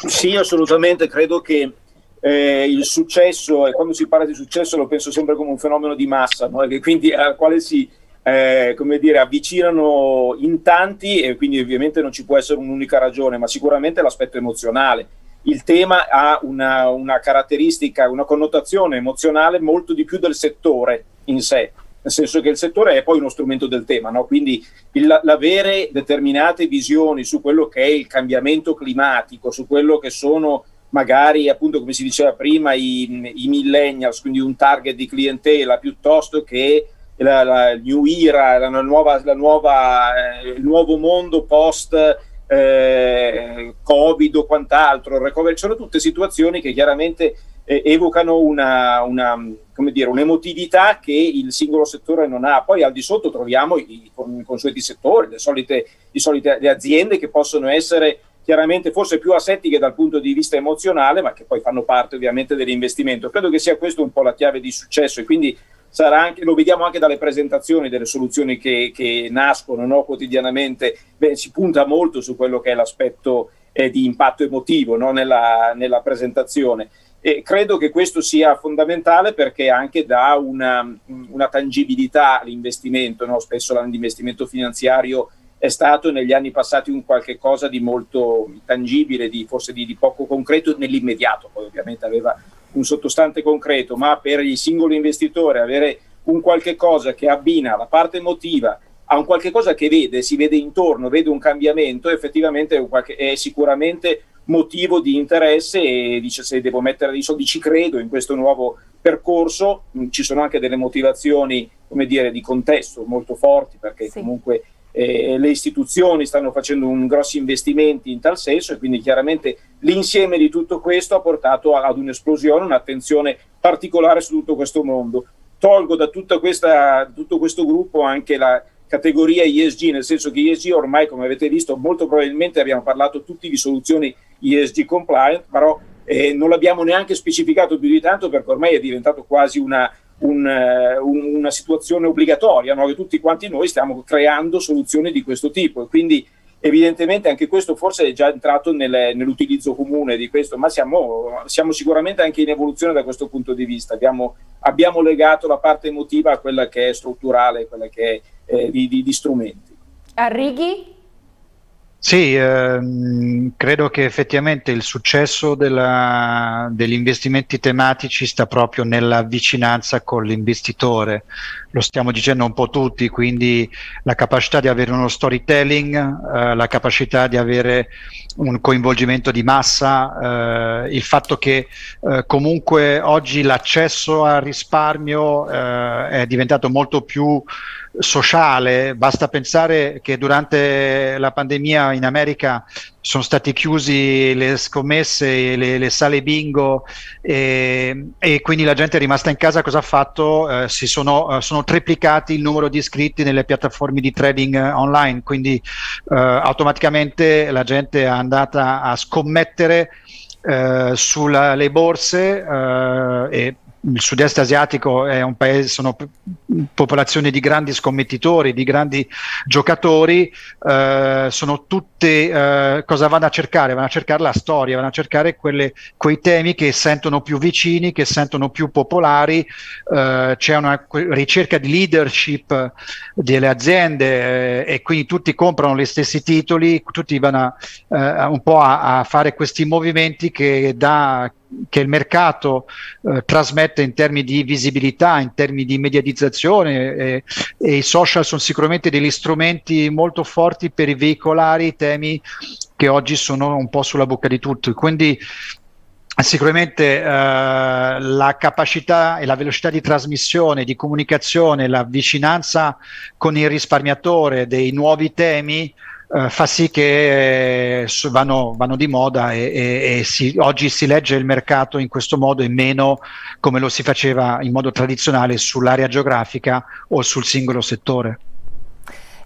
Sì, assolutamente. Credo che eh, il successo, e quando si parla di successo lo penso sempre come un fenomeno di massa, no? E quindi al quale si eh, come dire, avvicinano in tanti, e quindi ovviamente non ci può essere un'unica ragione, ma sicuramente l'aspetto emozionale. Il tema ha una, una caratteristica, una connotazione emozionale molto di più del settore in sé, nel senso che il settore è poi uno strumento del tema, no? Quindi l'avere determinate visioni su quello che è il cambiamento climatico, su quello che sono magari, appunto, come si diceva prima, i, i millennials, quindi un target di clientela, piuttosto che la, la new era, la nuova, la nuova, eh, il nuovo mondo post eh, Covid o quant'altro, recovery, sono tutte situazioni che chiaramente evocano una, una, come dire, un'emotività che il singolo settore non ha. Poi al di sotto troviamo i, i consueti settori, le solite, le solite le aziende che possono essere chiaramente forse più asettiche dal punto di vista emozionale, ma che poi fanno parte ovviamente dell'investimento. Credo che sia questa un po' la chiave di successo, e quindi sarà anche, lo vediamo anche dalle presentazioni delle soluzioni che, che nascono, no, quotidianamente. Beh, si punta molto su quello che è l'aspetto eh, di impatto emotivo, no, nella, nella presentazione. E credo che questo sia fondamentale, perché anche dà una, una tangibilità all'investimento, no? Spesso l'investimento finanziario è stato negli anni passati un qualche cosa di molto tangibile, di, forse di, di poco concreto nell'immediato. Poi ovviamente aveva un sottostante concreto, ma per il singolo investitore avere un qualche cosa che abbina la parte emotiva a un qualche cosa che vede, si vede intorno, vede un cambiamento, effettivamente è, un qualche, è sicuramente motivo di interesse, e dice: se devo mettere dei soldi ci credo in questo nuovo percorso. Ci sono anche delle motivazioni, come dire, di contesto molto forti, perché sì, comunque eh, le istituzioni stanno facendo un grossi investimenti in tal senso, e quindi chiaramente l'insieme di tutto questo ha portato ad un'esplosione, un'attenzione particolare su tutto questo mondo. Tolgo da tutta questa, tutto questo gruppo anche la categoria E S G, nel senso che E S G ormai, come avete visto, molto probabilmente abbiamo parlato tutti di soluzioni E S G compliant, però eh, non l'abbiamo neanche specificato più di tanto, perché ormai è diventato quasi una, un, uh, una situazione obbligatoria, no? Che tutti quanti noi stiamo creando soluzioni di questo tipo, e quindi evidentemente anche questo forse è già entrato nel, nell'utilizzo comune di questo, ma siamo, siamo sicuramente anche in evoluzione da questo punto di vista. Abbiamo, abbiamo legato la parte emotiva a quella che è strutturale, quella che è eh, di, di, di strumenti. Arrighi? Sì, ehm, credo che effettivamente il successo della, degli investimenti tematici sta proprio nella vicinanza con l'investitore. Lo stiamo dicendo un po' tutti, quindi la capacità di avere uno storytelling, eh, la capacità di avere un coinvolgimento di massa, eh, il fatto che eh, comunque oggi l'accesso al risparmio eh, è diventato molto più sociale. Basta pensare che durante la pandemia in America sono stati chiusi le scommesse, le, le sale bingo e, e quindi la gente è rimasta in casa. Cosa ha fatto? Eh, si sono, eh, sono triplicati il numero di iscritti nelle piattaforme di trading eh, online, quindi eh, automaticamente la gente è andata a scommettere eh, sulle borse eh, e il sud-est asiatico è un paese, sono popolazioni di grandi scommettitori, di grandi giocatori, eh, sono tutte, eh, cosa vanno a cercare? Vanno a cercare la storia, vanno a cercare quelle, quei temi che sentono più vicini, che sentono più popolari. Eh, c'è una ricerca di leadership delle aziende eh, e quindi tutti comprano gli stessi titoli, tutti vanno a, eh, un po' a, a fare questi movimenti che da che il mercato eh, trasmette in termini di visibilità, in termini di mediatizzazione eh, e i social sono sicuramente degli strumenti molto forti per veicolare i temi che oggi sono un po' sulla bocca di tutti. Quindi sicuramente eh, la capacità e la velocità di trasmissione, di comunicazione, la vicinanza con il risparmiatore dei nuovi temi Uh, fa sì che eh, vanno, vanno di moda e, e, e si, oggi si legge il mercato in questo modo e meno come lo si faceva in modo tradizionale sull'area geografica o sul singolo settore.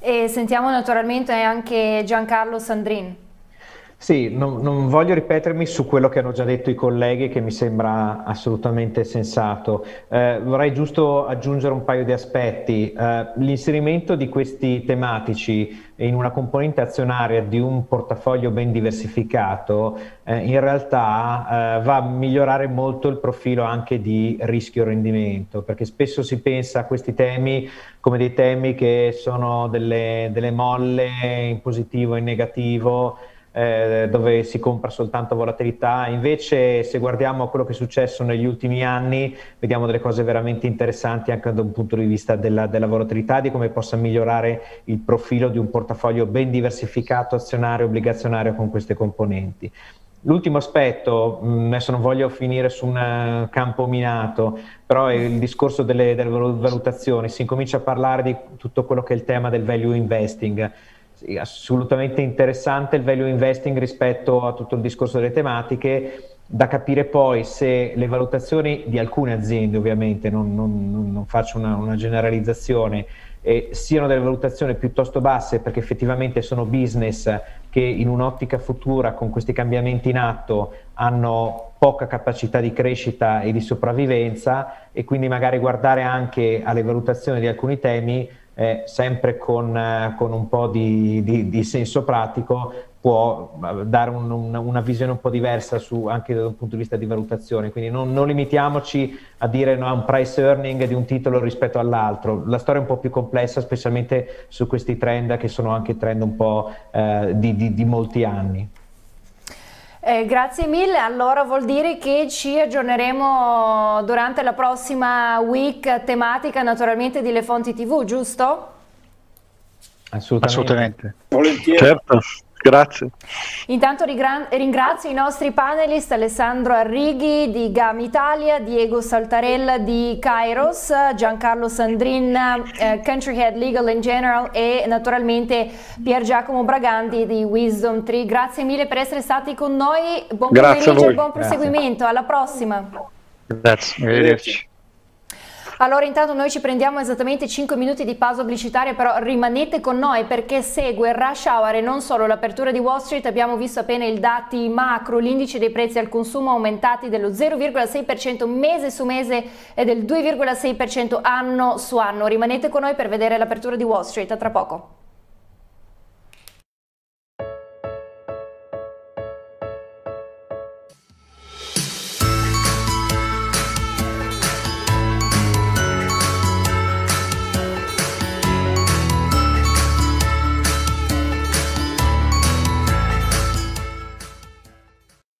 E sentiamo naturalmente anche Giancarlo Sandrin. Sì, non, non voglio ripetermi su quello che hanno già detto i colleghi, che mi sembra assolutamente sensato. Eh, vorrei giusto aggiungere un paio di aspetti. Eh, l'inserimento di questi tematici in una componente azionaria di un portafoglio ben diversificato eh, in realtà eh, va a migliorare molto il profilo anche di rischio-rendimento, perché spesso si pensa a questi temi come dei temi che sono delle, delle molle in positivo e in negativo, Eh, dove si compra soltanto volatilità. Invece, se guardiamo quello che è successo negli ultimi anni, vediamo delle cose veramente interessanti anche da un punto di vista della, della volatilità, di come possa migliorare il profilo di un portafoglio ben diversificato azionario e obbligazionario con queste componenti. L'ultimo aspetto, adesso non voglio finire su un campo minato, però è il discorso delle, delle valutazioni. Si incomincia a parlare di tutto quello che è il tema del value investing. Assolutamente interessante il value investing rispetto a tutto il discorso delle tematiche, da capire poi se le valutazioni di alcune aziende, ovviamente non, non, non faccio una, una generalizzazione, eh, siano delle valutazioni piuttosto basse perché effettivamente sono business che in un'ottica futura, con questi cambiamenti in atto, hanno poca capacità di crescita e di sopravvivenza, e quindi magari guardare anche alle valutazioni di alcuni temi Eh, sempre con, eh, con un po' di, di, di senso pratico, può dare un, un, una visione un po' diversa su, anche dal punto di vista di valutazione. Quindi non, non limitiamoci a dire no, un price earning di un titolo rispetto all'altro. La storia è un po' più complessa, specialmente su questi trend che sono anche trend un po' eh, di, di, di molti anni. Eh, grazie mille, allora vuol dire che ci aggiorneremo durante la prossima week tematica naturalmente di Le Fonti tivù, giusto? Assolutamente. Assolutamente. Volentieri. Certo, grazie. Intanto ringrazio i nostri panelist Alessandro Arrighi di GAM Italia, Diego Saltarella di Kairos, Giancarlo Sandrin, eh, Country Head Legal and General e naturalmente Pier Giacomo Braganti di Wisdom Tree. Grazie mille per essere stati con noi, buon pomeriggio e buon proseguimento, alla prossima. Grazie, arrivederci. Allora intanto noi ci prendiamo esattamente cinque minuti di pausa pubblicitaria, però rimanete con noi perché segue il rush hour e non solo l'apertura di Wall Street. Abbiamo visto appena i dati macro, l'indice dei prezzi al consumo aumentati dello zero virgola sei per cento mese su mese e del due virgola sei per cento anno su anno. Rimanete con noi per vedere l'apertura di Wall Street, a tra poco.